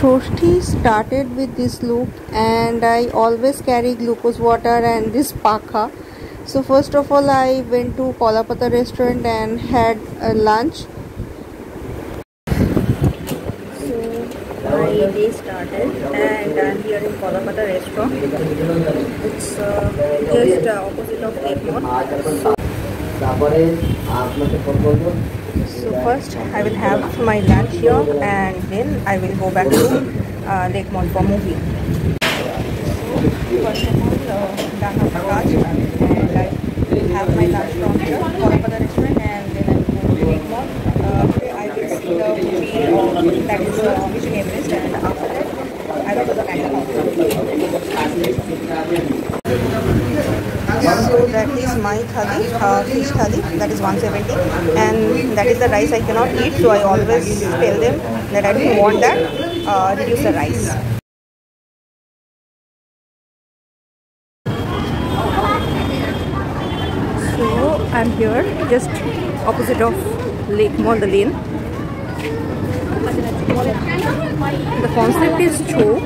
Shashthi started with this look, and I always carry glucose water and this pakha. So first of all, I went to Kalapata Restaurant and had a lunch. My day started and I'm here in Kalapata Restro. It's just opposite of Lake Mall. So first I will have my lunch here and then I will go back to Lake Mall for movie. So first of all, done with lunch and I will have my lunch from here, Kalapata Restaurant, and then I will go to Lake Mall. Today I will see the movie that is Mission Everest, and after that I will go to the Titanic. So that is my thali, fish thali, that is 170, and that is the rice I cannot eat, so I always tell them that I don't want that, reduce the rice. So I'm here just opposite of Lake Mondolin. The concept is show.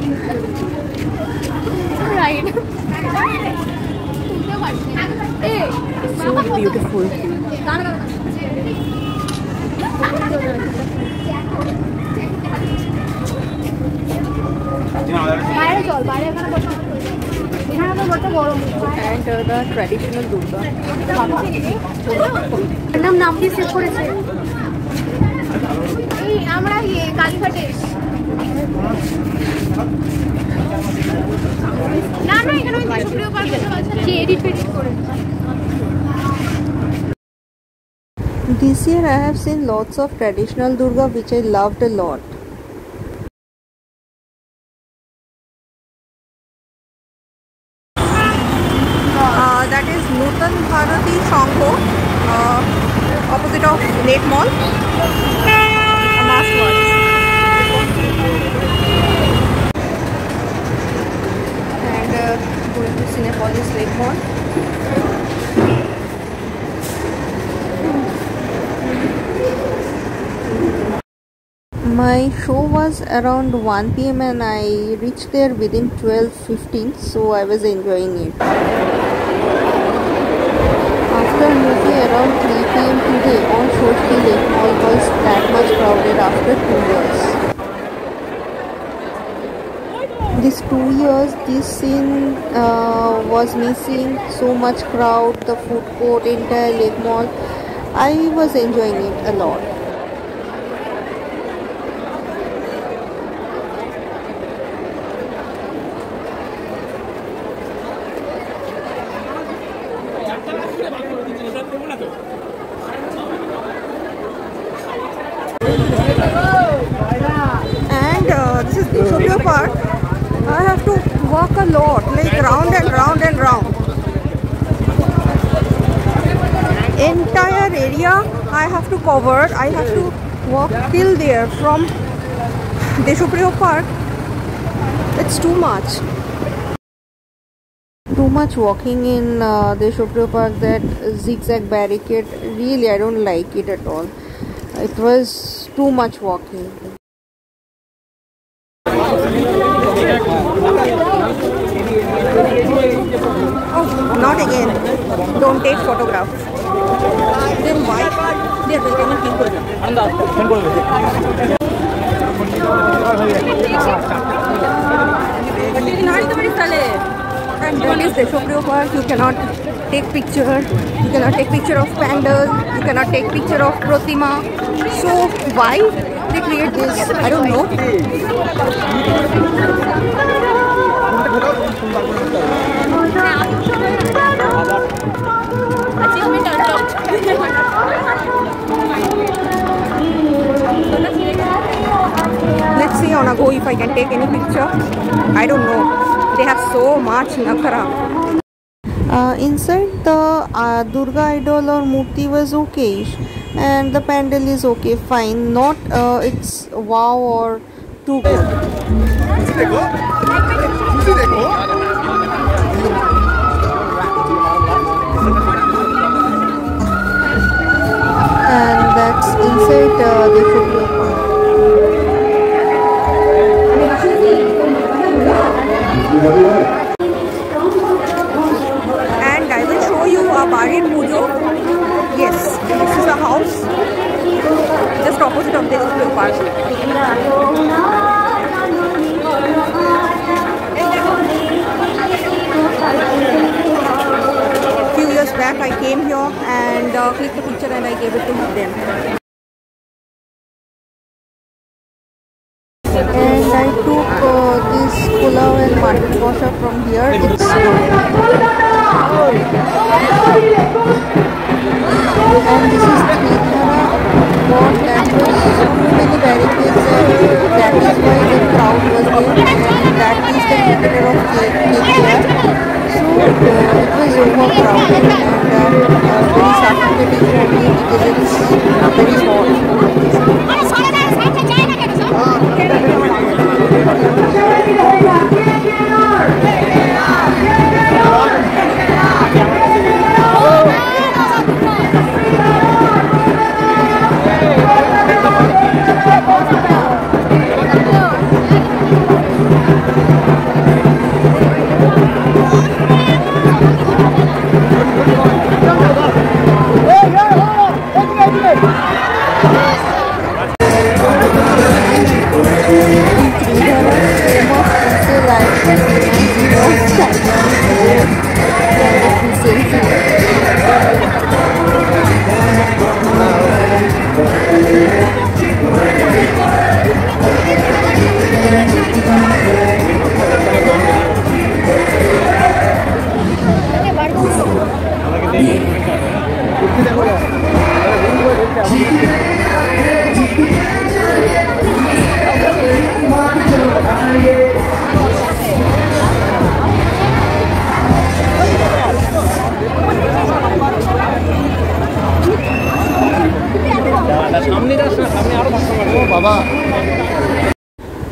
Right. So beautiful. And the traditional Durga. This year I have seen lots of traditional Durga, which I loved a lot. That is Nutan Bharati Shangho, opposite of Lake Mall. A mass watch. And going to Cinepolis Lake Mall. My show was around 1 PM and I reached there within 12:15, so I was enjoying it. After movie around 3 PM today on Shashthi, Lake Mall was that much crowded after 2 years. These 2 years, this scene was missing. So much crowd, the food court, entire Lake Mall. I was enjoying it a lot. And this is Deshopriyo Park. I have to walk a lot, like round and round and round. Entire area I have to cover. I have to walk till there from Deshopriyo Park. It's too much. Too much walking in Deshopriyo Park, that zigzag barricade, really I don't like it at all. It was too much walking. Oh, not again. Don't take photographs. Then why? They are welcoming people. And that is Deshopriyo Park. You cannot take picture. You cannot take picture of pandas. You cannot take picture of Pratima. So why they create this? I don't know. Let's see on a go if I can take any picture. I don't know. They have so much nakara. Inside the Durga idol or murti was okay, and the pandal is okay, fine. Not it's wow or too good. And that's inside the Deshopriyo Park. I gave it to them. And I took this pulao and mutton kosha from here. It's and this is Tritara, and there were so many barricades, that is why the crowd was there, and that is the capital of KKR. So it was overcrowded and very saturated only because it's very small.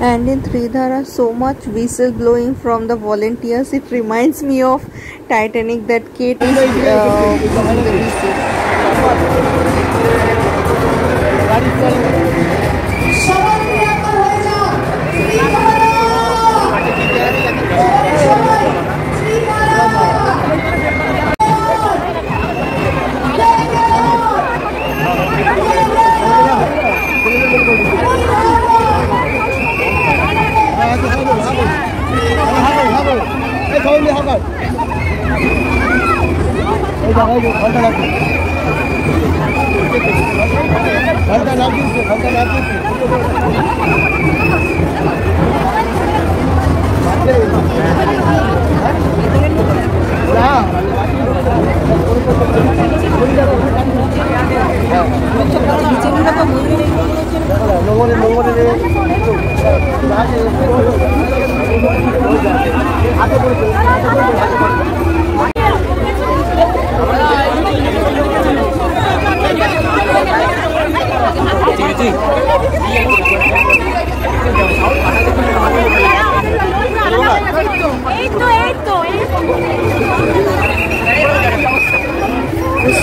And in Tridhara, so much whistle blowing from the volunteers. It reminds me of Titanic, that Kate is blowing the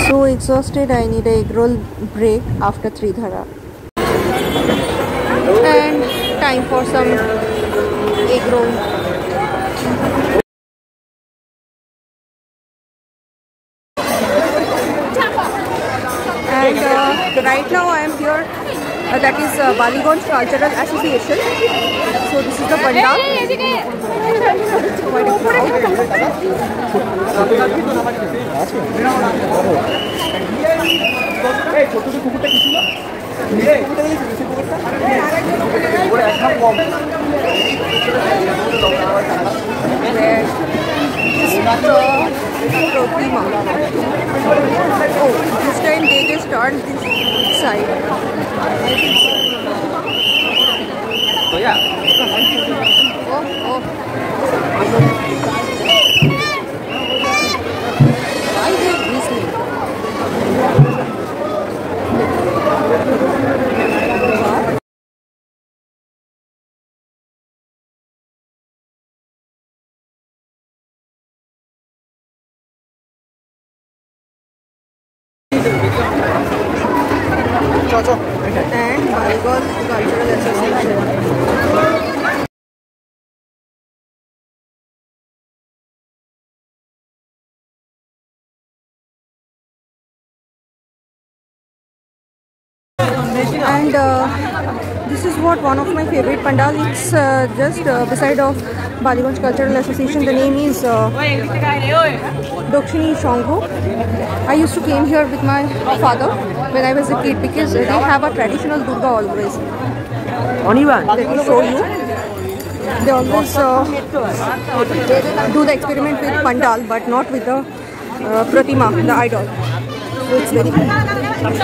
So exhausted, I need an egg roll break after Tridhara. And time for some egg roll. And right now I am here, that is Ballygunge Cultural Association. So this is the pandal. Pratima. Oh, this time they just start this side. So yeah. And Ballygunge Cultural Association. And This is what one of my favorite pandal. It's just beside of Ballygunge Cultural Association. The name is Dakshini Sangha. I used to came here with my father when I was a kid because they have a traditional Durga always. Anyone? Let me show you. They always do the experiment with pandal, but not with the Pratima, the idol. So it's very cool. And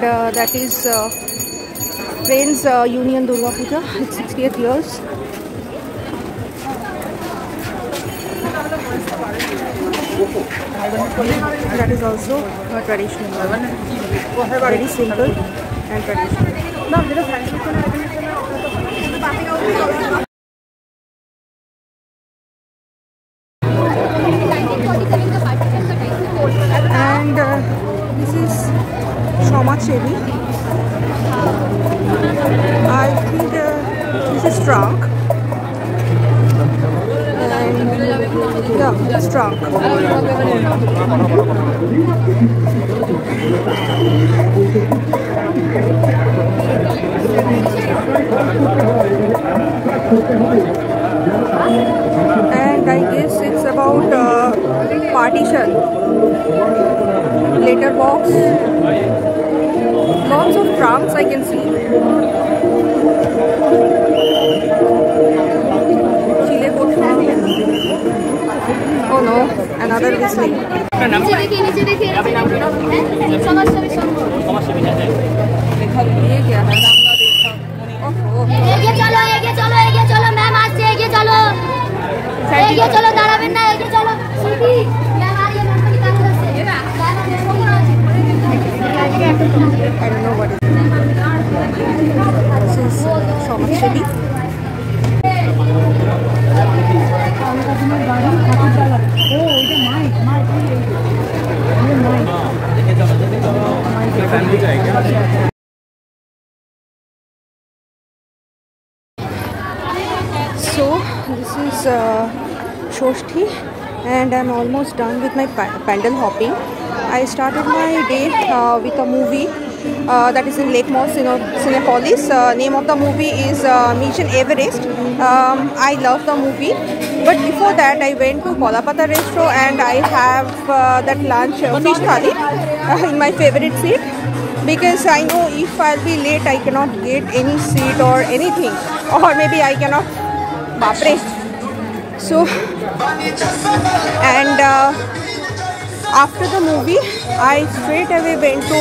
that is Friends, Union Durga Puja, it's 60th years. That is also a traditional, very simple and traditional. And this is Shoma Chevi. I think this is trunk. Yeah, it's trunk. And I guess it's about partition, letter box, lots of trunks I can see. Oh no, another whistling. I don't know what it is. This is so much chili. So this is Shashthi, and I'm almost done with my pandal hopping. I started my day with a movie that is in Lake Mall, Cinepolis. Name of the movie is Mission Everest. I love the movie. But before that, I went to Kalapata Restro and I have that lunch fish thali in my favorite seat. Because I know if I'll be late, I cannot get any seat or anything. Or maybe I cannot bapre. So, and after the movie, I straight away went to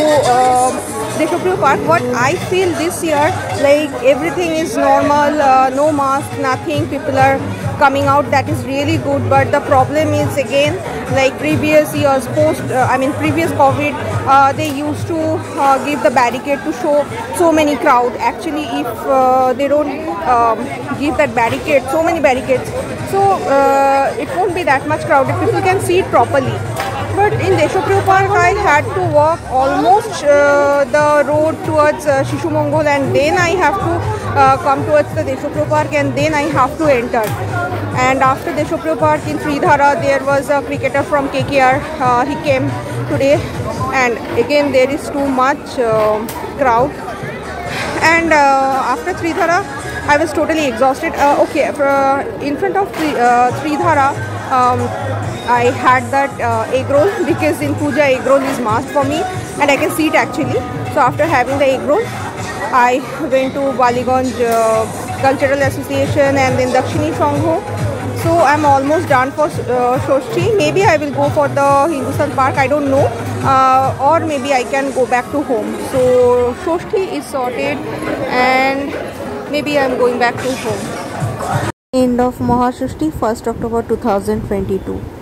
Deshopriyo Park. What I feel this year, like everything is normal, no mask, nothing, people are coming out, that is really good. But the problem is again, like previous years, previous COVID, they used to give the barricade to show so many crowd. Actually, if they don't give that barricade, so many barricades, so it won't be that much crowded, people can see it properly. But in Deshopriyo Park, I had to walk almost the road towards Shishu Mongol, and then I have to come towards the Deshopriyo Park, and then I have to enter. And after Deshopriyo Park in Sridhara, there was a cricketer from KKR. He came today, and again there is too much crowd. And after Sridhara, I was totally exhausted. In front of Sridhara, I had that egg roll, because in puja egg roll is must for me and I can see it actually. So after having the egg roll, I went to Ballygunge Cultural Association and then Dakshini Sangha. So I'm almost done for Shashthi. Maybe I will go for the Hindustan Park, I don't know, or maybe I can go back to home. So Shashthi is sorted and maybe I'm going back to home. End of Mahashashthi, 1st October 2022.